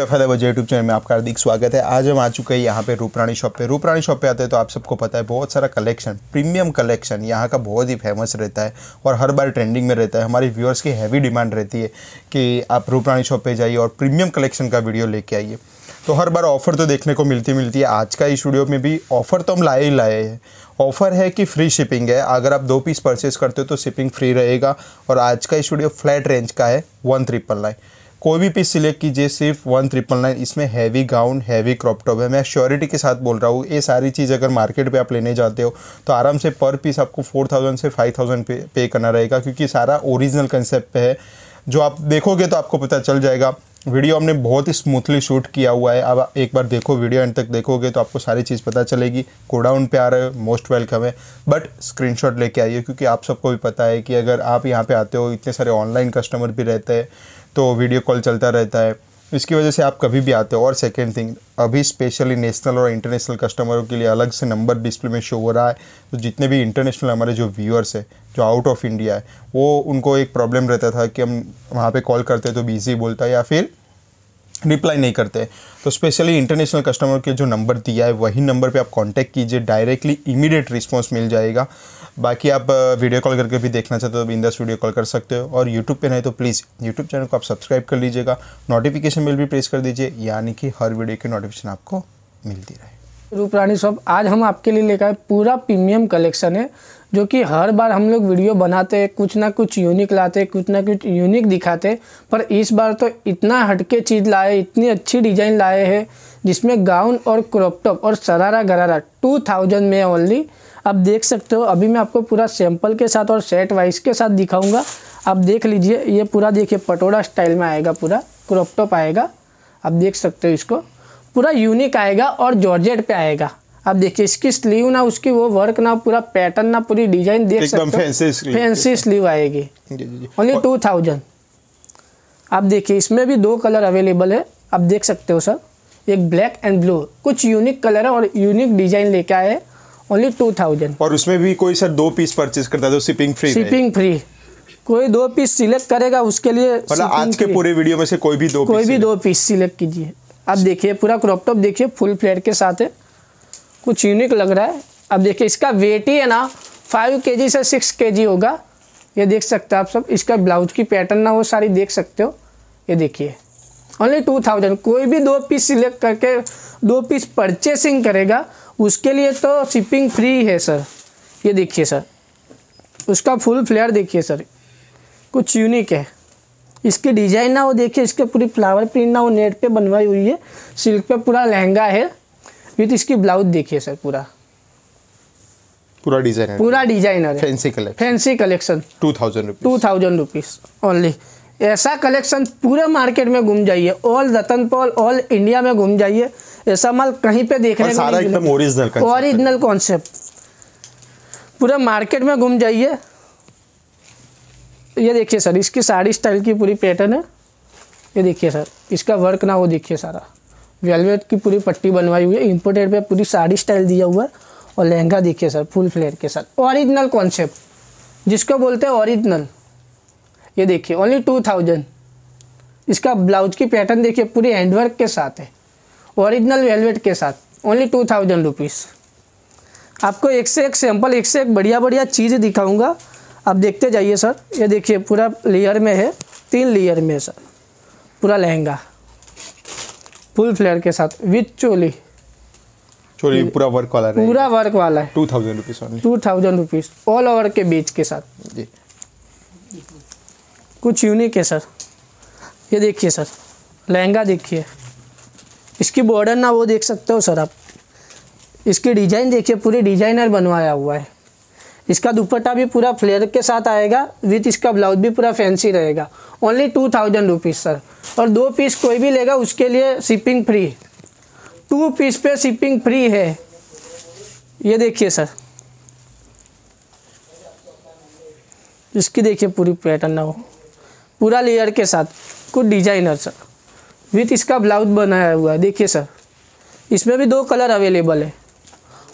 फैदा बाज़ार YouTube channel में आपका हार्दिक स्वागत है। आज हम आ चुके हैं यहाँ पे रूपरानी शॉप पे। रूपरानी शॉप पे आते हैं तो आप सबको पता है बहुत सारा कलेक्शन, प्रीमियम कलेक्शन यहाँ का बहुत ही फेमस रहता है और हर बार ट्रेंडिंग में रहता है। हमारे व्यूअर्स की हैवी डिमांड रहती है कि आप रूपरानी शॉप पे जाइए और प्रीमियम कलेक्शन का वीडियो लेके आइए। तो हर बार ऑफ़र तो देखने को मिलती है। आज का इस वीडियो में भी ऑफ़र तो हम लाए हैं। ऑफ़र है कि फ्री शिपिंग है, अगर आप 2 पीस परचेज़ करते हो तो शिपिंग फ्री रहेगा। और आज का इस वीडियो फ्लैट रेंज का है 1999। कोई भी पीस सिलेक्ट कीजिए, सिर्फ 1999। इसमें heavy gown, heavy crop top है। मैं श्योरिटी के साथ बोल रहा हूँ, ये सारी चीज़ अगर मार्केट पे आप लेने जाते हो तो आराम से पर पीस आपको 4000 से 5000 पे करना रहेगा, क्योंकि सारा ओरिजिनल कंसेप्ट पे है। जो आप देखोगे तो आपको पता चल जाएगा। वीडियो हमने बहुत ही स्मूथली शूट किया हुआ है। अब एक बार देखो, वीडियो एंड तक देखोगे तो आपको सारी चीज़ पता चलेगी। गोडाउन पे आ रहे हो मोस्ट वेलकम है, बट स्क्रीनशॉट लेके आइए, क्योंकि आप सबको भी पता है कि अगर आप यहाँ पे आते हो, इतने सारे ऑनलाइन कस्टमर भी रहते हैं तो वीडियो कॉल चलता रहता है, इसकी वजह से आप कभी भी आते हो। और सेकेंड थिंग, अभी स्पेशली नेशनल और इंटरनेशनल कस्टमरों के लिए अलग से नंबर डिस्प्ले में शो हो रहा है। तो जितने भी इंटरनेशनल हमारे जो व्यूअर्स है, जो आउट ऑफ इंडिया है, वो उनको एक प्रॉब्लम रहता था कि हम वहाँ पे कॉल करते तो बिजी बोलता है या फिर रिप्लाई नहीं करते। तो स्पेशली इंटरनेशनल कस्टमर के जो नंबर दिया है वही नंबर पे आप कांटेक्ट कीजिए, डायरेक्टली इमीडिएट रिस्पांस मिल जाएगा। बाकी आप वीडियो कॉल करके भी देखना चाहते हो तो बिंदास वीडियो कॉल कर सकते हो। और यूट्यूब पे नहीं तो प्लीज़ यूट्यूब चैनल को आप सब्सक्राइब कर लीजिएगा, नोटिफिकेशन बेल भी प्रेस कर दीजिए, यानी कि हर वीडियो की नोटिफिकेशन आपको मिलती रहे। रूपरानी शॉप आज हम आपके लिए लेकर आए पूरा प्रीमियम कलेक्शन है, जो कि हर बार हम लोग वीडियो बनाते हैं, कुछ ना कुछ यूनिक लाते, कुछ ना कुछ यूनिक दिखाते, पर इस बार तो इतना हटके चीज़ लाए, इतनी अच्छी डिज़ाइन लाए हैं, जिसमें गाउन और क्रॉप टॉप और शरारा गरारा 2000 में ओनली आप देख सकते हो। अभी मैं आपको पूरा सैंपल के साथ और सेट वाइज के साथ दिखाऊंगा, आप देख लीजिए। ये पूरा देखिए पटोड़ा स्टाइल में आएगा, पूरा क्रॉप टॉप आएगा, आप देख सकते हो। इसको पूरा यूनिक आएगा और जॉर्जेट पे आएगा। आप देखिए इसकी स्लीव ना, उसकी वो वर्क ना, पूरा पैटर्न ना, पूरी डिजाइन देख सकते हो। फैंसी स्लीव आएगी, ओनली 2000। आप देखिए इसमें भी 2 कलर अवेलेबल है, आप देख सकते हो सर। एक ब्लैक एंड ब्लू, कुछ यूनिक कलर है और यूनिक डिजाइन लेके आए, ओनली 2000। और उसमें भी कोई सर 2 पीस परचेज करता है तो शिपिंग फ्री। शिपिंग फ्री, कोई 2 पीस सिलेक्ट करेगा उसके लिए। आज के पूरे वीडियो में से कोई भी दो पीस सिलेक्ट कीजिए। आप देखिए पूरा क्रॉप टॉप देखिए, फुल फ्लेट के साथ है, कुछ यूनिक लग रहा है। अब देखिए इसका वेट ही है ना 5 kg से 6 kg होगा, ये देख सकते हो आप सब। इसका ब्लाउज की पैटर्न ना वो सारी देख सकते हो, ये देखिए ओनली 2000। कोई भी 2 पीस सिलेक्ट करके 2 पीस परचेसिंग करेगा उसके लिए तो शिपिंग फ्री है सर। ये देखिए सर, उसका फुल फ्लेयर देखिए सर, कुछ यूनिक है। इसकी डिजाइन ना वो देखिए, इसके पूरी फ्लावर प्रिंट ना वो नेट पे बनवाई हुई है, सिल्क पे पूरा लहंगा है। विथ इसकी ब्लाउज देखिए सर, पूरा डिजाइनर, पूरा designer, fancy collection 2000 rupees only. ऐसा कलेक्शन पूरे मार्केट में घूम जाइए, ऑल रतनपोल, ऑल इंडिया में घूम जाइए, ऐसा माल कहीं पे देखने को नहीं मिलेगा। ओरिजिनल कॉन्सेप्ट, पूरा मार्केट में घूम जाइए। ये देखिए सर, इसकी साड़ी स्टाइल की पूरी पैटर्न है। ये देखिए सर, इसका वर्क ना वो देखिए सारा, वेलवेट की पूरी पट्टी बनवाई हुई है, इम्पोर्टेड पे पूरी साड़ी स्टाइल दिया हुआ है। और लहंगा देखिए सर, फुल फ्लेयर के साथ, ओरिजिनल कॉन्सेप्ट जिसको बोलते हैं ओरिजिनल। ये देखिए ओनली 2000। इसका ब्लाउज की पैटर्न देखिए, पूरी हैंडवर्क के साथ है, ओरिजिनल वेलवेट के साथ, ओनली 2000 रुपीज़। आपको एक से एक सैम्पल, एक से एक बढ़िया बढ़िया चीज़ दिखाऊँगा, आप देखते जाइए सर। ये देखिए पूरा लेयर में है, 3 लेयर में है सर, पूरा लहंगा फुल फ्लेयर के साथ विथ चोली। चोली पूरा वर्क वाला है, पूरा वर्क वाला है, 2000 rupees only, 2000 rupees all over के बीच के साथ जी। कुछ यूनिक है सर। ये देखिए सर, लहंगा देखिए, इसकी बॉर्डर ना वो देख सकते हो सर आप। इसकी डिजाइन देखिए, पूरी डिजाइनर बनवाया हुआ है। इसका दुपट्टा भी पूरा फ्लेयर के साथ आएगा, विथ इसका ब्लाउज भी पूरा फैंसी रहेगा, ओनली 2000 रुपीज़ सर। और 2 पीस कोई भी लेगा उसके लिए शिपिंग फ्री, 2 पीस पे शिपिंग फ्री है। ये देखिए सर, इसकी देखिए पूरी पैटर्न ना हो, पूरा लेयर के साथ, कुछ डिजाइनर सर, विथ इसका ब्लाउज बनाया हुआ है। देखिए सर, इसमें भी 2 कलर अवेलेबल है,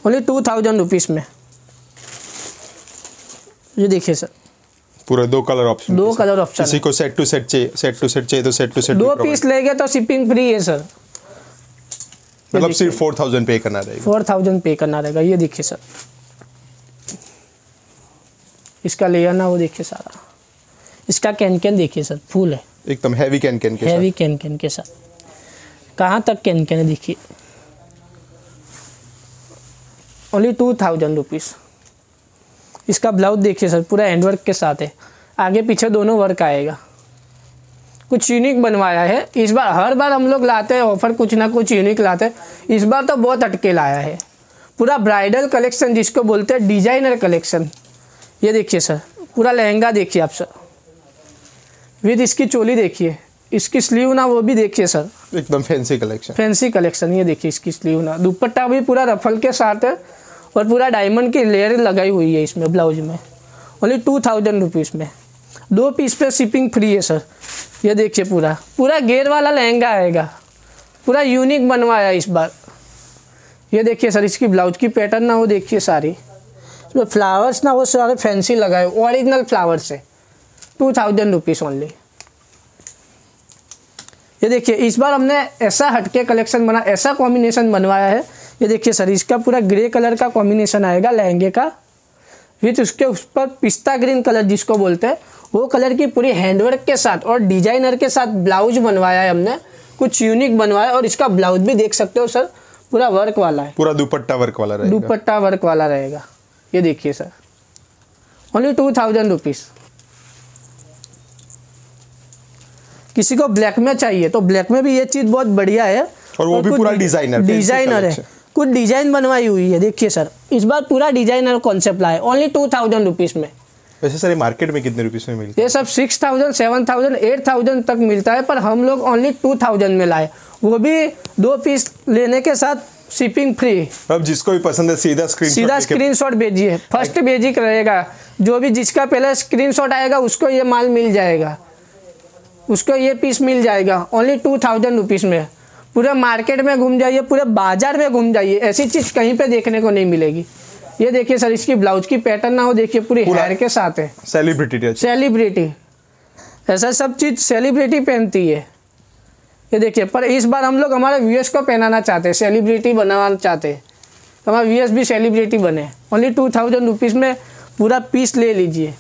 ओनली 2000 रुपीज़ में। ये देखिए सर, पूरा दो कलर ऑप्शन, दो कलर ऑप्शन। किसी को सेट टू सेट चाहिए, सेट टू सेट चाहिए तो सेट टू सेट, दो पीस लेंगे तो शिपिंग फ्री है सर, मतलब सिर्फ 4000 पे करना रहेगा, 4000 पे करना रहेगा। ये देखिए सर, इसका लेयर ना वो देखिए सारा, इसका कैन देखिए सर फुल है एकदम, हैवी कैन के साथ, हैवी कैन के साथ, कहाँ तक कैन है देखिए। Only 2000 rupees. इसका ब्लाउज देखिए सर पूरा हैंडवर्क के साथ है, आगे पीछे दोनों वर्क आएगा। कुछ यूनिक बनवाया है इस बार, हर बार हम लोग लाते हैं ऑफर कुछ ना कुछ यूनिक लाते हैं, इस बार तो बहुत अटके लाया है। पूरा ब्राइडल कलेक्शन जिसको बोलते हैं, डिजाइनर कलेक्शन। ये देखिए सर पूरा लहंगा देखिए आप सर, विद इसकी चोली देखिए, इसकी स्लीव ना वो भी देखिए सर, एकदम फैंसी कलेक्शन, फैंसी कलेक्शन। ये देखिए इसकी स्लीव ना, दुपट्टा भी पूरा रफल के साथ है और पूरा डायमंड की लेयर लगाई हुई है इसमें ब्लाउज में। ओनली 2000 रुपीज़ में दो पीस पे शिपिंग फ्री है सर। ये देखिए पूरा पूरा घेर वाला लहंगा आएगा, पूरा यूनिक बनवाया इस बार। ये देखिए सर इसकी ब्लाउज की पैटर्न ना वो देखिए सारी, इसमें फ्लावर्स ना वो सारे फैंसी लगाए, ओरिजिनल फ्लावर्स है। 2000 रुपीज़ ओनली। ये देखिए इस बार हमने ऐसा हटके कलेक्शन बना, ऐसा कॉम्बिनेशन बनवाया है। ये देखिए सर इसका पूरा ग्रे कलर का कॉम्बिनेशन आएगा लहंगे का, विथ उसके उस पर पिस्ता ग्रीन कलर जिसको बोलते हैं वो कलर की पूरी हैंडवर्क के साथ और डिजाइनर के साथ ब्लाउज बनवाया है हमने, कुछ यूनिक बनवाया। और इसका ब्लाउज भी देख सकते हो सर पूरा वर्क वाला है, पूरा दुपट्टा वर्क वाला रहेगा, दुपट्टा वर्क वाला रहेगा। ये देखिए सर ओनली 2000 रुपीज़। किसी को ब्लैक में चाहिए तो ब्लैक में भी ये चीज़ बहुत बढ़िया है, और वो भी पूरा डिजाइनर है, कुछ डिजाइन बनवाई हुई है। देखिए सर इस बार पूरा डिजाइनर कॉन्सेप्ट लाए, ओनली 2000 रुपीज़ में। वैसे सर ये मार्केट में कितने रुपीस में मिलता है? ये सब 6000, 7000, 8000 तक मिलता है, पर हम लोग ओनली 2000 में लाए, वो भी दो पीस लेने के साथ शिपिंग फ्री। अब जिसको भी पसंद है सीधा स्क्रीनशॉट भेजिए, फर्स्ट बेजिक रहेगा, जो भी जिसका पहले स्क्रीनशॉट आएगा उसको ये माल मिल जाएगा, उसको ये पीस मिल जाएगा ओनली 2000 रुपीज़ में। पूरे मार्केट में घूम जाइए, पूरे बाजार में घूम जाइए, ऐसी चीज़ कहीं पे देखने को नहीं मिलेगी। ये देखिए सर इसकी ब्लाउज की पैटर्न ना हो देखिए पूरी हेयर के साथ है, सेलिब्रिटी सेलिब्रिटी, ऐसा सब चीज़ सेलिब्रिटी पहनती है। ये देखिए, पर इस बार हम लोग हमारे व्यूअर्स को पहनाना चाहते हैं, सेलिब्रिटी बनाना चाहते हैं, तो हमारे व्यूअर्स भी सेलिब्रिटी बने। ओनली 2000 रुपीज़ में पूरा पीस ले लीजिए,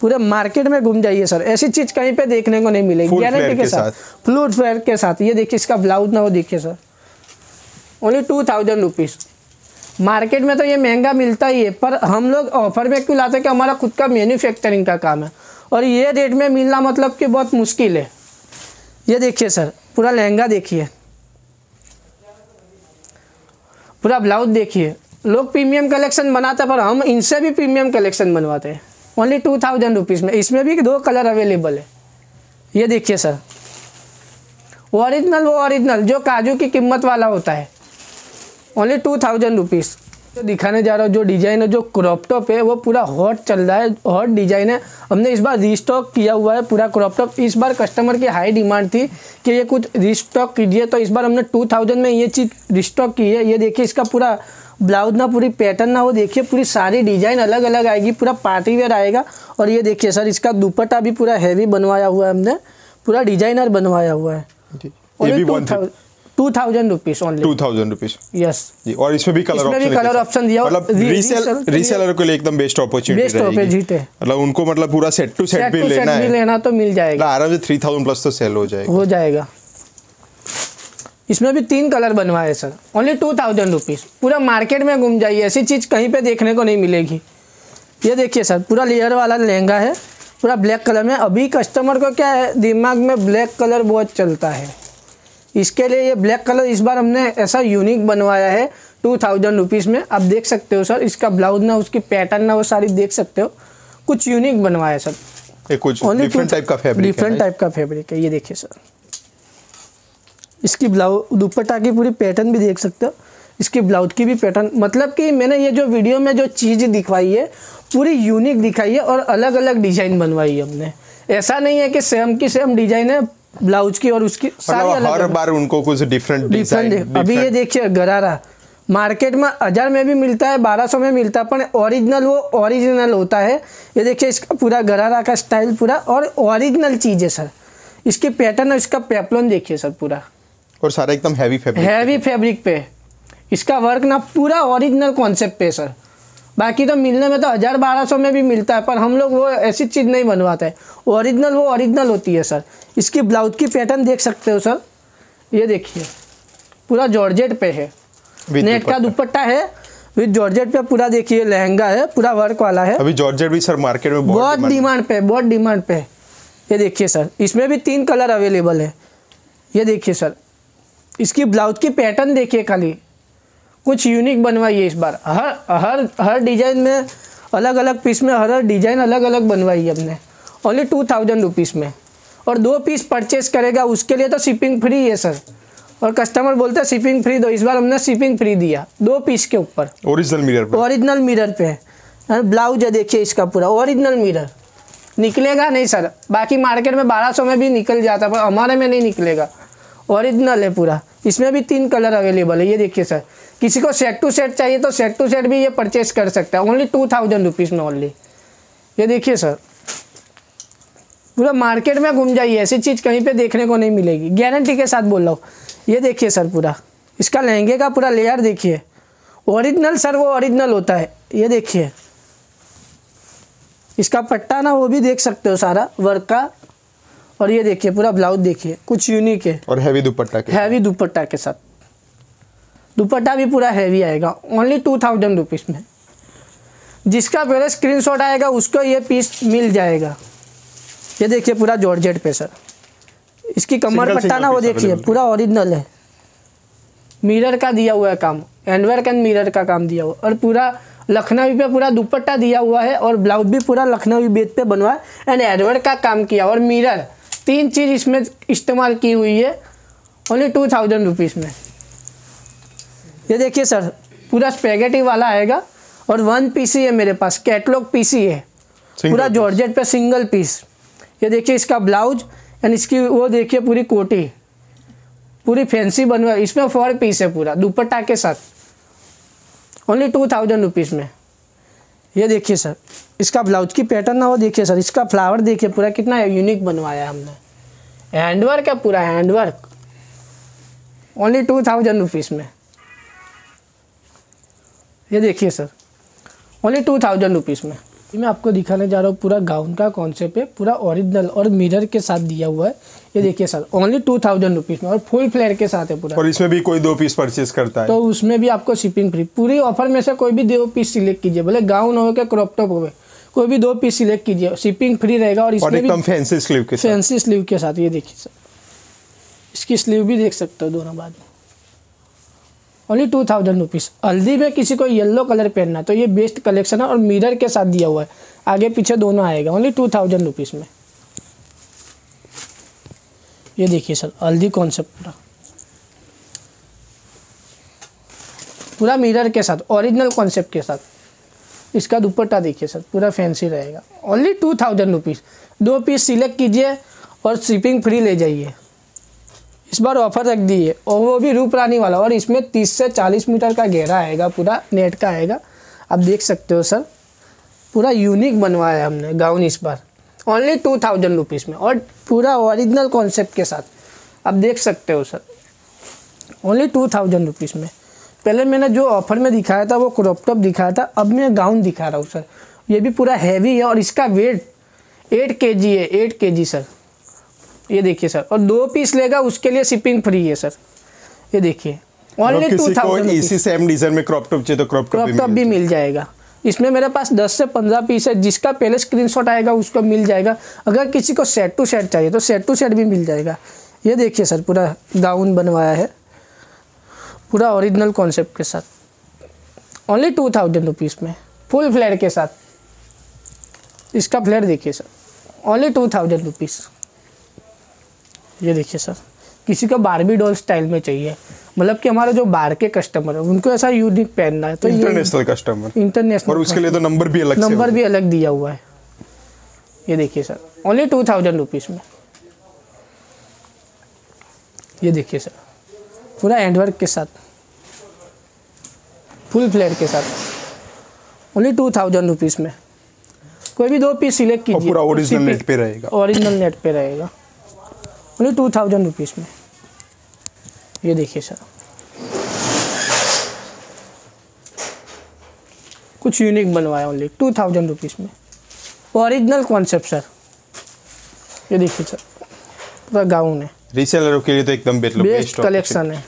पूरे मार्केट में घूम जाइए सर, ऐसी चीज़ कहीं पे देखने को नहीं मिलेगी, गारंटी के साथ, फ्लूट वेयर के साथ। ये देखिए इसका ब्लाउज ना हो देखिए सर ओनली 2000 रुपीज़। मार्केट में तो ये महंगा मिलता ही है, पर हम लोग ऑफर में क्यों लाते हैं कि हमारा खुद का मैन्युफैक्चरिंग का काम है, और ये रेट में मिलना मतलब कि बहुत मुश्किल है। ये देखिए सर पूरा लहंगा देखिए, पूरा ब्लाउज देखिए। लोग प्रीमियम कलेक्शन बनाते हैं, पर हम इनसे भी प्रीमियम कलेक्शन बनवाते हैं ओनली 2000 रुपीज़ में। इसमें भी दो कलर अवेलेबल है। ये देखिए सर ओरिजिनल, वो ओरिजिनल जो काजू की कीमत वाला होता है, ओनली 2000 रुपीज़। जो दिखाने जा रहा हूँ, जो डिज़ाइन है, जो क्रॉप टॉप है, वो पूरा हॉट चल रहा है, हॉट डिज़ाइन है। हमने इस बार रीस्टॉक किया हुआ है पूरा क्रॉप टॉप। इस बार कस्टमर की हाई डिमांड थी कि ये कुछ रीस्टॉक कीजिए, तो इस बार हमने 2000 में ये चीज़ रीस्टॉक की है। ये देखिए इसका पूरा ब्लाउज ना, पूरी पैटर्न ना वो देखिए, पूरी सारी डिज़ाइन अलग अलग आएगी, पूरा पार्टी वेयर आएगा। और ये देखिए सर इसका दुपट्टा भी पूरा हैवी बनवाया हुआ है हमने, पूरा डिजाइनर बनवाया हुआ है। ये भी 2000 रुपीज़ ओनली, 2000 रुपीज़। यस, और इसमें भी कलर ऑप्शन दिया, मतलब रीसेलर के लिए एकदम बेस्ट अपॉर्चुनिटी है। मतलब उनको मतलब पूरा सेट टू सेट भी लेना तो मिल जाएगा आराम से, 3000 प्लस तो सेल हो जाएगा। इसमें भी 3 कलर बनवाए सर ओनली 2000 रुपीज़। पूरा मार्केट में घूम जाइए, ऐसी चीज़ कहीं पे देखने को नहीं मिलेगी। ये देखिए सर पूरा लेयर वाला लहंगा है, पूरा ब्लैक कलर में। अभी कस्टमर को क्या है, दिमाग में ब्लैक कलर बहुत चलता है, इसके लिए ये ब्लैक कलर इस बार हमने ऐसा यूनिक बनवाया है 2000 रुपीज़ में। आप देख सकते हो सर इसका ब्लाउज ना, उसकी पैटर्न ना, वो सारी देख सकते हो, कुछ यूनिक बनवाया सर। डिफरेंट टाइप का फैब्रिक है। ये देखिए सर इसकी ब्लाउज, दुपट्टा की पूरी पैटर्न भी देख सकते हो, इसकी ब्लाउज की भी पैटर्न। मतलब कि मैंने ये जो वीडियो में जो चीज़ दिखवाई है पूरी यूनिक दिखाई है, और अलग अलग डिज़ाइन बनवाई है हमने। ऐसा नहीं है कि सेम की सेम डिज़ाइन है ब्लाउज की और उसकी, सारी अलग। हर बार उनको कुछ डिफरेंट। अभी ये देखिए गरारा, मार्केट में 1000 में भी मिलता है, 1200 में मिलता है, पर ओरिजिनल वो ओरिजिनल होता है। ये देखिए इसका पूरा गरारा का स्टाइल पूरा और ओरिजिनल चीज़ है सर। इसके पैटर्न और इसका पेपलोन देखिए सर पूरा, और सारा एकदम हैवी फैब्रिक पे इसका वर्क ना, पूरा ओरिजिनल कॉन्सेप्ट पे सर। बाकी तो मिलने में तो 1000-1200 में भी मिलता है, पर हम लोग वो ऐसी चीज़ नहीं बनवाते हैं, ओरिजिनल वो ओरिजिनल होती है सर। इसकी ब्लाउज की पैटर्न देख सकते हो सर, ये देखिए पूरा जॉर्जेट पे है, नेट का दुपट्टा है विद जॉर्जेट पे पूरा। देखिए लहंगा है पूरा वर्क वाला है। अभी जॉर्जेट भी सर मार्केट में बहुत डिमांड पे, बहुत डिमांड पे है। ये देखिए सर इसमें भी 3 कलर अवेलेबल है। ये देखिए सर इसकी ब्लाउज की पैटर्न देखिए, खाली कुछ यूनिक बनवाइए इस बार। हर डिज़ाइन में अलग अलग पीस में हर डिज़ाइन अलग अलग बनवाई है हमने, ओनली 2000 रुपीज़ में। और 2 पीस परचेस करेगा उसके लिए तो शिपिंग फ्री है सर, और कस्टमर बोलते हैं शिपिंग फ्री दो, इस बार हमने शिपिंग फ्री दिया 2 पीस के ऊपर। ओरिजिनल मिरर पे ब्लाउज है देखिए इसका पूरा ओरिजिनल मिरर। निकलेगा नहीं सर, बाकी मार्केट में 1200 में भी निकल जाता पर हमारे में नहीं निकलेगा, ओरिजिनल है पूरा। इसमें भी 3 कलर अवेलेबल है। ये देखिए सर किसी को सेट टू सेट चाहिए तो सेट टू सेट भी ये परचेस कर सकता है, ओनली 2000 रुपीज़ में ओनली। ये देखिए सर पूरा मार्केट में घूम जाइए, ऐसी चीज़ कहीं पे देखने को नहीं मिलेगी, गारंटी के साथ बोल रहा हूँ। ये देखिए सर पूरा इसका लहंगे का पूरा लेयर देखिए, ओरिजिनल सर वो ओरिजिनल होता है। ये देखिए इसका पट्टा ना वो भी देख सकते हो सारा वर्क का, और ये देखिए पूरा ब्लाउज देखिए कुछ यूनिक है, और हैवी दुपट्टा के साथ दुपट्टा भी पूरा हैवी आएगा, ओनली 2000 रुपीज़ में। जिसका पहले स्क्रीनशॉट आएगा उसको ये पीस मिल जाएगा। ये देखिए पूरा जॉर्जेट पे सर, इसकी कमर पट्टा ना वो देखिए पूरा ओरिजिनल है, मिरर का दिया हुआ है काम, हैंडवर्क एंड मिरर का काम दिया हुआ, और पूरा लखनवी पे पूरा दुपट्टा दिया हुआ है, और ब्लाउज भी पूरा लखनवी बेत पे बनवा एंड हैंडवर्क का काम किया, और मिरर 3 चीज़ इसमें इस्तेमाल की हुई है, ओनली 2000 रुपीज़ में। ये देखिए सर पूरा स्पेगेटी वाला आएगा, और 1 पीस ही है मेरे पास, कैटलॉग पीस ही है पूरा जॉर्जेट पे, सिंगल पीस। ये देखिए इसका ब्लाउज एंड इसकी वो देखिए पूरी कोटी पूरी फैंसी बनवा, इसमें 4 पीस है पूरा दुपट्टा के साथ, ओनली 2000 रुपीज़ में। ये देखिए सर इसका ब्लाउज की पैटर्न ना वो देखिए सर, इसका फ्लावर देखिए पूरा कितना यूनिक बनवाया हमने, हैंडवर्क है पूरा हैंडवर्क, ओनली 2000 रुपीज़ में। ये देखिए सर ओनली 2000 रुपीज़ में। मैं आपको दिखाने जा रहा हूँ पूरा गाउन का कॉन्सेप्ट है, पूरा ओरिजिनल और मिरर के साथ दिया हुआ है। ये देखिए सर ओनली 2000 रुपीज़ में, और फुल फ्लेयर के साथ है पूरा। और इसमें भी कोई 2 पीस परचेस करता है तो उसमें भी आपको शिपिंग फ्री। पूरी ऑफर में से कोई भी 2 पीस सिलेक्ट कीजिए, भले गाउन हो के क्रॉप टॉप हो, कोई भी 2 पीस सिलेक्ट कीजिए, शिपिंग फ्री रहेगा। और इसमें फैंसी स्लीव के साथ, ये देखिए सर इसकी स्लीव भी देख सकते हो दोनों बाद में, ओनली 2000 रुपीज़। हल्दी में किसी को येलो कलर पहनना है तो ये बेस्ट कलेक्शन है, और मिरर के साथ दिया हुआ है, आगे पीछे दोनों आएगा, ओनली 2000 रुपीज़ में। ये देखिए सर हल्दी कॉन्सेप्ट पूरा मिरर के साथ ओरिजिनल कॉन्सेप्ट के साथ। इसका दुपट्टा देखिए सर पूरा फैंसी रहेगा, ओनली 2000 रुपीज़। 2 पीस सिलेक्ट कीजिए और शिपिंग फ्री ले जाइए। इस बार ऑफर रख दी है, और वो भी रूपरानी वाला, और इसमें 30 से 40 मीटर का घेरा आएगा, पूरा नेट का आएगा, आप देख सकते हो सर पूरा यूनिक बनवाया हमने गाउन इस बार, ओनली 2000 रुपीज़ में, और पूरा ओरिजिनल कॉन्सेप्ट के साथ आप देख सकते हो सर, ओनली 2000 रुपीज़ में। पहले मैंने जो ऑफर में दिखाया था वो क्रॉप टॉप दिखाया था, अब मैं गाउन दिखा रहा हूँ सर। ये भी पूरा हैवी है, और इसका वेट 8 kg है, 8 kg सर। ये देखिए सर, और 2 पीस लेगा उसके लिए शिपिंग फ्री है सर। ये देखिए ओनली 2000 इसी सेम डिजाइन में क्रॉप टॉप चाहिए तो क्रॉप टॉप भी मिल जाएगा। इसमें मेरे पास 10 से 15 पीस है, जिसका पहले स्क्रीनशॉट आएगा उसको मिल जाएगा। अगर किसी को सेट टू सेट चाहिए तो सेट टू सेट भी मिल जाएगा। ये देखिए सर पूरा गाउन बनवाया है पूरा ओरिजिनल कॉन्सेप्ट के साथ, ओनली 2000 रुपीज़ में, फुल फ्लेयर के साथ। इसका फ्लेयर देखिए सर, ओनली 2000 रुपीज़। ये देखिए सर किसी को बार्बी डॉल स्टाइल में चाहिए, मतलब कि हमारे जो बाहर के कस्टमर है उनको ऐसा यूनिक पहनना है तो इंटरनेशनल कस्टमर, इंटरनेशनल, और उसके लिए तो नंबर भी अलग दिया हुआ है। ये देखिए सर ओनली 2000 रुपीज़ में। ये देखिए सर पूरा हैंडवर्क के साथ फुल फ्लेट के साथ ओनली 2000 रुपीज़ में। कोई भी दो पीस सिलेक्ट कीजिए, पूरा ओरिजिनल नेट पे रहेगा, ओरिजिनल नेट पे रहेगा ओनली 2000 रुपीज़ में। ये देखिए सर, कुछ यूनिक बनवाया ओनली 2000 रुपीज़ में, ओरिजिनल कॉन्सेप्ट सर। ये देखिए सर, पूरा गाउन है, रीसेलरों के लिए तो एकदम बेस्ट कलेक्शन है,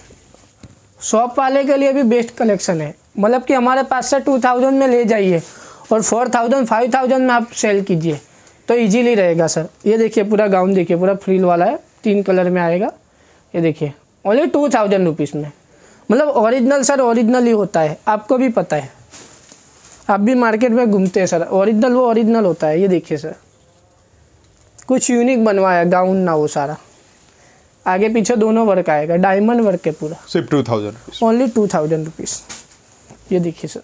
शॉप वाले के लिए भी बेस्ट कलेक्शन है। मतलब कि हमारे पास से 2000 में ले जाइए और 4000-5000 में आप सेल कीजिए तो इजीली रहेगा सर। ये देखिए पूरा गाउन देखिए, पूरा फ्रिल वाला है, 3 कलर में आएगा। ये देखिए ओनली 2000 रुपीज़ में, मतलब ओरिजिनल सर, ओरिजिनल ही होता है, आपको भी पता है, आप भी मार्केट में घूमते हैं सर, ओरिजिनल वो ओरिजिनल होता है। ये देखिए सर, कुछ यूनिक बनवाया, गाउन ना हो सारा, आगे पीछे दोनों वर्क आएगा, डायमंड वर्क है पूरा, सिर्फ 2000 ओनली 2000 रुपीज़। ये देखिए sir,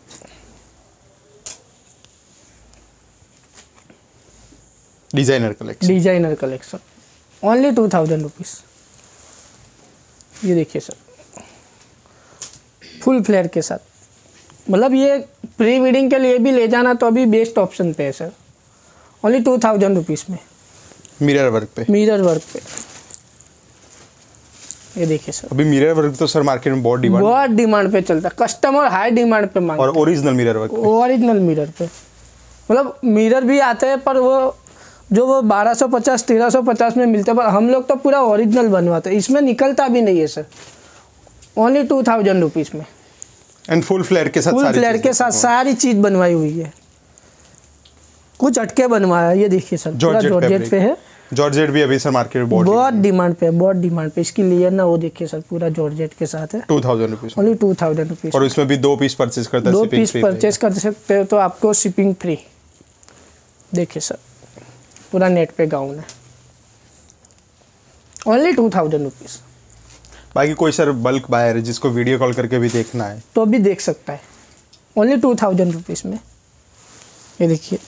designer collection only 2000 rupees. ये देखिए सर, फुल फ्लेयर के साथ, मतलब ये प्री वेडिंग के लिए भी ले जाना तो अभी बेस्ट ऑप्शन पे है सर, ओनली 2000 रुपीज़ में, मिरर वर्क पे। ये देखिए सर, अभी मिरर वर्क तो सर मार्केट में बहुत डिमांड पे चलता है, कस्टमर हाई डिमांड पे मांगता है, और original mirror work, original mirror पे, मतलब मिरर भी आते हैं पर वो जो वो 1250-1350 में मिलते हैं, पर हम लोग तो पूरा ओरिजिनल बनवाते हैं, इसमें निकलता भी नहीं है सर, ओनली 2000 रुपीज़ में, एंड फुल फ्लेयर के साथ, सारी चीज़ बनवाई हुई है। कुछ अटके बनवाया, ये देखिए सर, पूरा जॉर्जेट पे है, जॉर्जेट भी अभी सर मार्केट में बहुत डिमांड पे, इसकी लेयर ना वो देखिए सर, पूरा जॉर्जेट के साथ है, 2000 रुपीज़ ओनली 2000 रुपीज़। और इसमें भी दो पीस परचेज कर सकते हो तो आपको शिपिंग फ्री। देखिए सर, पूरा नेट पे गाउन है, ओनली 2000 रुपीज़। बाकी कोई सर बल्क बायर है जिसको वीडियो कॉल करके भी देखना है तो भी देख सकता है, ओनली 2000 रुपीज़ में। ये देखिए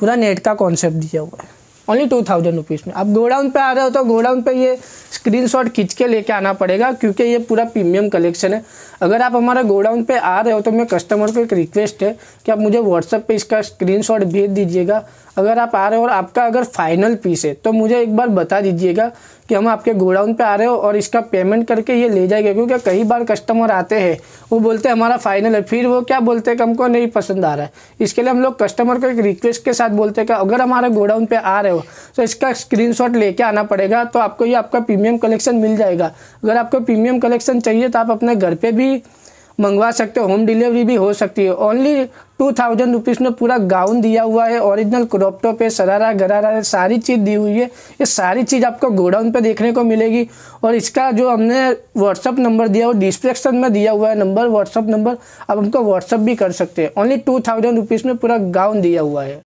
पूरा नेट का कॉन्सेप्ट दिया हुआ है, ओनली 2000 रुपीज़ में। आप गोडाउन पे आ रहे हो तो गोडाउन पे ये स्क्रीनशॉट खींच के लेके आना पड़ेगा, क्योंकि ये पूरा प्रीमियम कलेक्शन है। अगर आप हमारा गोडाउन पे आ रहे हो तो मैं कस्टमर को एक रिक्वेस्ट है कि आप मुझे व्हाट्सएप पे इसका स्क्रीनशॉट भेज दीजिएगा। अगर आप आ रहे हो और आपका अगर फाइनल पीस है तो मुझे एक बार बता दीजिएगा कि हम आपके गोडाउन पे आ रहे हो और इसका पेमेंट करके ये ले जाएगा, क्योंकि कई बार कस्टमर आते हैं वो बोलते हैं हमारा फाइनल है, फिर वो क्या बोलते हैं कि हमको नहीं पसंद आ रहा है। इसके लिए हम लोग कस्टमर को एक रिक्वेस्ट के साथ बोलते हैं कि अगर हमारे गोडाउन पे आ रहे हो तो इसका स्क्रीनशॉट लेके आना पड़ेगा, तो आपको ये आपका प्रीमियम कलेक्शन मिल जाएगा। अगर आपको प्रीमियम कलेक्शन चाहिए तो आप अपने घर पर भी मंगवा सकते हो, होम डिलीवरी भी हो सकती है। ओनली 2000 रुपीज़ में पूरा गाउन दिया हुआ है, ओरिजिनल क्रॉप टॉप है, शरारा गरारा है, सारी चीज़ दी हुई है। ये सारी चीज़ आपको गोडाउन पे देखने को मिलेगी। और इसका जो हमने व्हाट्सअप नंबर दिया वो डिस्क्रिप्शन में दिया हुआ है नंबर, व्हाट्सअप नंबर, आप हमको व्हाट्सअप भी कर सकते हैं। ओनली 2000 रुपीज़ में पूरा गाउन दिया हुआ है।